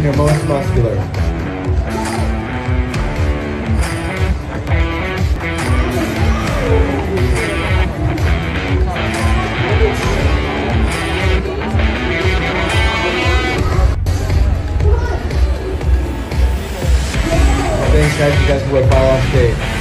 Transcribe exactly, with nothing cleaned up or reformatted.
and you're most muscular. Thanks guys, you guys were well off stage.